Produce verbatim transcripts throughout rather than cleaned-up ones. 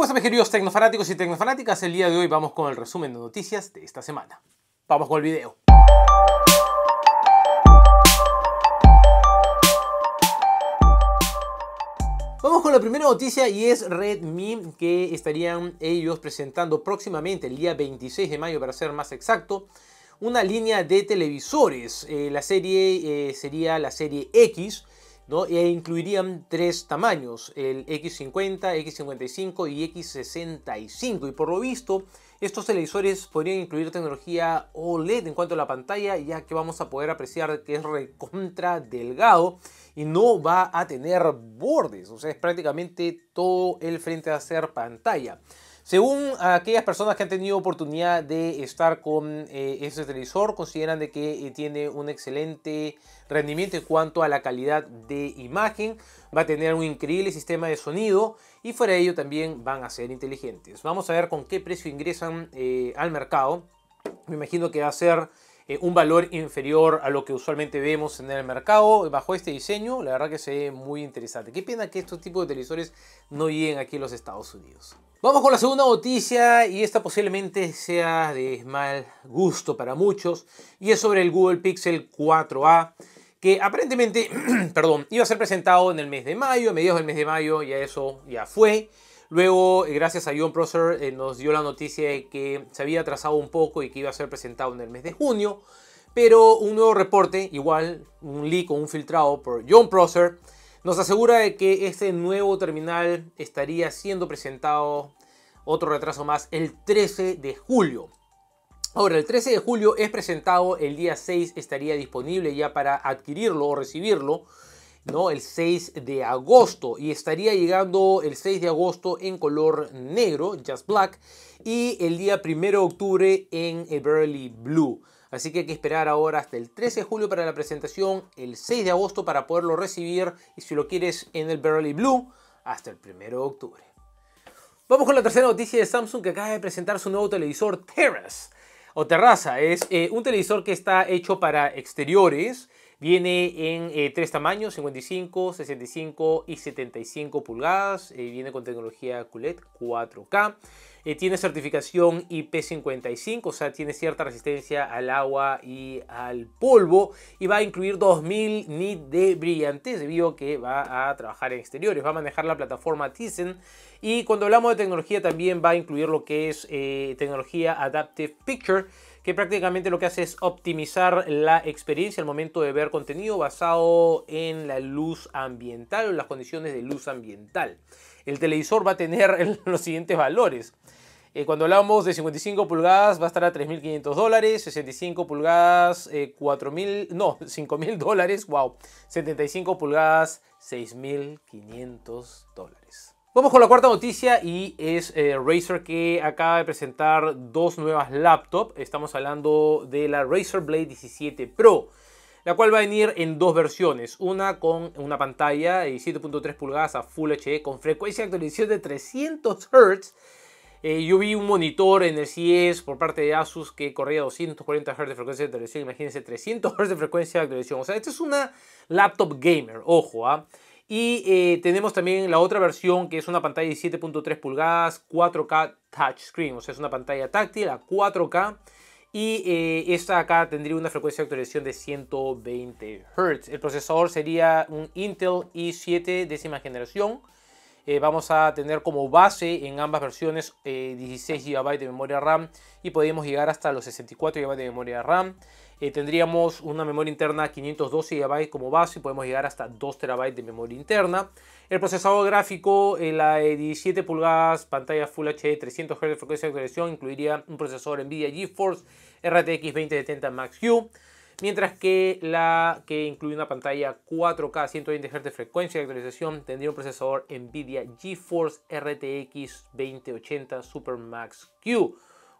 ¿Cómo están, mis queridos tecnofanáticos y tecnofanáticas? El día de hoy vamos con el resumen de noticias de esta semana. Vamos con el video. Vamos con la primera noticia y es Redmi, que estarían ellos presentando próximamente, el día veintiséis de mayo para ser más exacto, una línea de televisores. Eh, la serie eh, sería la serie X, ¿no? E incluirían tres tamaños, el X cincuenta, X cincuenta y cinco y X sesenta y cinco. Y por lo visto, estos televisores podrían incluir tecnología O L E D en cuanto a la pantalla, ya que vamos a poder apreciar que es recontra delgado y no va a tener bordes, o sea, es prácticamente todo el frente a ser pantalla. Según aquellas personas que han tenido oportunidad de estar con eh, este televisor, consideran de que eh, tiene un excelente rendimiento en cuanto a la calidad de imagen, va a tener un increíble sistema de sonido y fuera de ello también van a ser inteligentes. Vamos a ver con qué precio ingresan eh, al mercado. Me imagino que va a ser eh, un valor inferior a lo que usualmente vemos en el mercado. Bajo este diseño, la verdad que se ve muy interesante. Qué pena que estos tipos de televisores no lleguen aquí a los Estados Unidos. Vamos con la segunda noticia y esta posiblemente sea de mal gusto para muchos y es sobre el Google Pixel cuatro A, que aparentemente perdón, iba a ser presentado en el mes de mayo, mediados del mes de mayo, ya eso ya fue. Luego, gracias a John Prosser, eh, nos dio la noticia de que se había atrasado un poco y que iba a ser presentado en el mes de junio, pero un nuevo reporte, igual un leak o un filtrado por John Prosser, nos asegura de que este nuevo terminal estaría siendo presentado, otro retraso más, el trece de julio. Ahora, el trece de julio es presentado, el día seis estaría disponible ya para adquirirlo o recibirlo, ¿no? El seis de agosto, y estaría llegando el seis de agosto en color negro, Just Black, y el día primero de octubre en Everly Blue. Así que hay que esperar ahora hasta el trece de julio para la presentación, el seis de agosto para poderlo recibir y si lo quieres en el Berry Blue, hasta el primero de octubre. Vamos con la tercera noticia de Samsung, que acaba de presentar su nuevo televisor Terrace o Terraza. Es eh, un televisor que está hecho para exteriores. Viene en eh, tres tamaños, cincuenta y cinco, sesenta y cinco y setenta y cinco pulgadas. Eh, viene con tecnología Q L E D cuatro K. Eh, tiene certificación I P cincuenta y cinco, o sea, tiene cierta resistencia al agua y al polvo. Y va a incluir dos mil nits de brillantez, debido a que va a trabajar en exteriores. Va a manejar la plataforma Tizen. Y cuando hablamos de tecnología, también va a incluir lo que es eh, tecnología Adaptive Picture, que prácticamente lo que hace es optimizar la experiencia al momento de ver contenido basado en la luz ambiental o en las condiciones de luz ambiental. El televisor va a tener los siguientes valores. Eh, cuando hablamos de cincuenta y cinco pulgadas va a estar a tres mil quinientos dólares, sesenta y cinco pulgadas eh, cuatro mil, no, cinco mil dólares, wow, setenta y cinco pulgadas seis mil quinientos dólares. Vamos con la cuarta noticia y es eh, Razer, que acaba de presentar dos nuevas laptops. Estamos hablando de la Razer Blade diecisiete Pro, la cual va a venir en dos versiones. Una con una pantalla de siete punto tres pulgadas a Full H D con frecuencia de actualización de trescientos hertz. Eh, yo vi un monitor en el C E S por parte de Asus que corría doscientos cuarenta hertz de frecuencia de actualización. Imagínense, trescientos hertz de frecuencia de actualización. O sea, esta es una laptop gamer, ojo, ¿ah? ¿eh? Y eh, tenemos también la otra versión, que es una pantalla de siete punto tres pulgadas, cuatro K touchscreen. O sea, es una pantalla táctil a cuatro K. Y eh, esta acá tendría una frecuencia de actualización de ciento veinte hertz. El procesador sería un Intel i siete décima generación. Eh, vamos a tener como base en ambas versiones eh, dieciséis gigabytes de memoria RAM. Y podríamos llegar hasta los sesenta y cuatro gigabytes de memoria RAM. Eh, tendríamos una memoria interna quinientos doce gigabytes como base y podemos llegar hasta dos terabytes de memoria interna. El procesador gráfico, eh, la de diecisiete pulgadas, pantalla Full H D, trescientos hertz de frecuencia de actualización, incluiría un procesador NVIDIA GeForce R T X veinte setenta Max Q, mientras que la que incluye una pantalla cuatro K ciento veinte hertz de frecuencia de actualización tendría un procesador NVIDIA GeForce R T X veinte ochenta Super Max Q.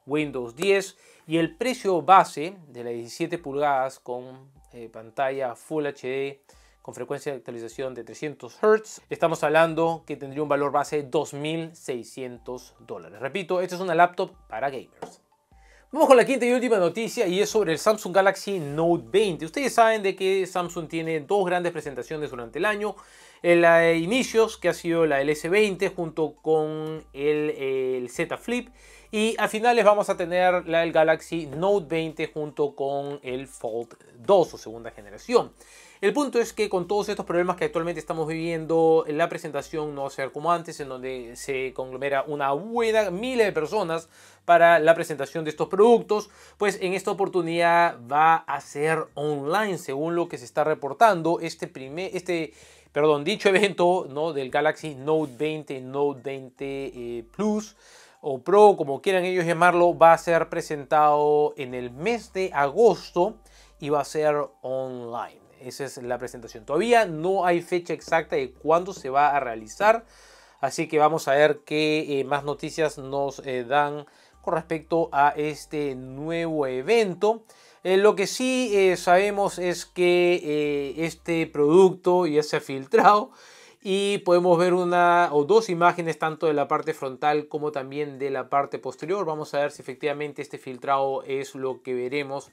Windows diez, y el precio base de las diecisiete pulgadas con eh, pantalla Full H D con frecuencia de actualización de trescientos hertz, estamos hablando que tendría un valor base de dos mil seiscientos dólares. Repito, esta es una laptop para gamers. Vamos con la quinta y última noticia y es sobre el Samsung Galaxy Note veinte. Ustedes saben de que Samsung tiene dos grandes presentaciones durante el año. La de inicios, que ha sido la del S veinte junto con el, el Z Flip. Y a finales vamos a tener la del Galaxy Note veinte junto con el Fold dos o segunda generación. El punto es que con todos estos problemas que actualmente estamos viviendo, la presentación no va a ser como antes, en donde se conglomera una buena miles de personas para la presentación de estos productos. Pues en esta oportunidad va a ser online, según lo que se está reportando, este primer, este, perdón, dicho evento, ¿no?, del Galaxy Note veinte, Note veinte eh, Plus o Pro, como quieran ellos llamarlo, va a ser presentado en el mes de agosto y va a ser online. Esa es la presentación. Todavía no hay fecha exacta de cuándo se va a realizar. Así que vamos a ver qué eh, más noticias nos eh, dan con respecto a este nuevo evento. Eh, lo que sí eh, sabemos es que eh, este producto ya se ha filtrado. Y podemos ver una o dos imágenes tanto de la parte frontal como también de la parte posterior. Vamos a ver si efectivamente este filtrado es lo que veremos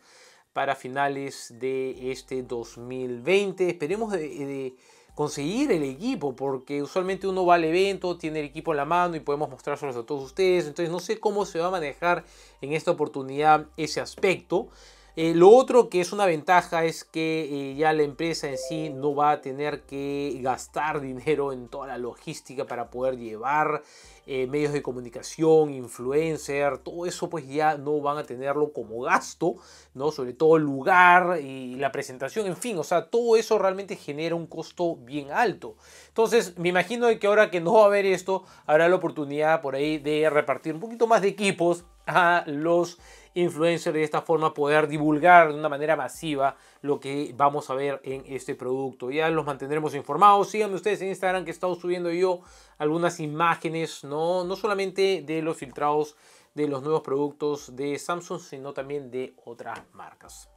para finales de este dos mil veinte. Esperemos de, de conseguir el equipo, porque usualmente uno va al evento, tiene el equipo en la mano y podemos mostrárselos a todos ustedes. Entonces no sé cómo se va a manejar en esta oportunidad ese aspecto. Eh, lo otro que es una ventaja es que eh, ya la empresa en sí no va a tener que gastar dinero en toda la logística para poder llevar eh, medios de comunicación, influencer, todo eso pues ya no van a tenerlo como gasto, ¿no? Sobre todo el lugar y la presentación, en fin, o sea, todo eso realmente genera un costo bien alto. Entonces me imagino que ahora que no va a haber esto, habrá la oportunidad por ahí de repartir un poquito más de equipos a los influencers, de esta forma poder divulgar de una manera masiva lo que vamos a ver en este producto. Ya los mantendremos informados. Síganme ustedes en Instagram, que he estado subiendo yo algunas imágenes, no, no solamente de los filtrados de los nuevos productos de Samsung, sino también de otras marcas.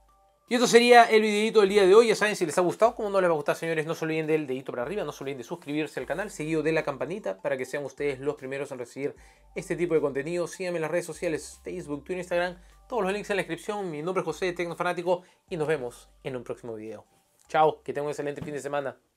Y esto sería el videito del día de hoy. Ya saben, si les ha gustado, como no les va a gustar, señores, no se olviden del dedito para arriba, no se olviden de suscribirse al canal, seguido de la campanita para que sean ustedes los primeros en recibir este tipo de contenido. Síganme en las redes sociales, Facebook, Twitter, Instagram, todos los links en la descripción. Mi nombre es José, Tecnofanático, y nos vemos en un próximo video. Chao, que tengan un excelente fin de semana.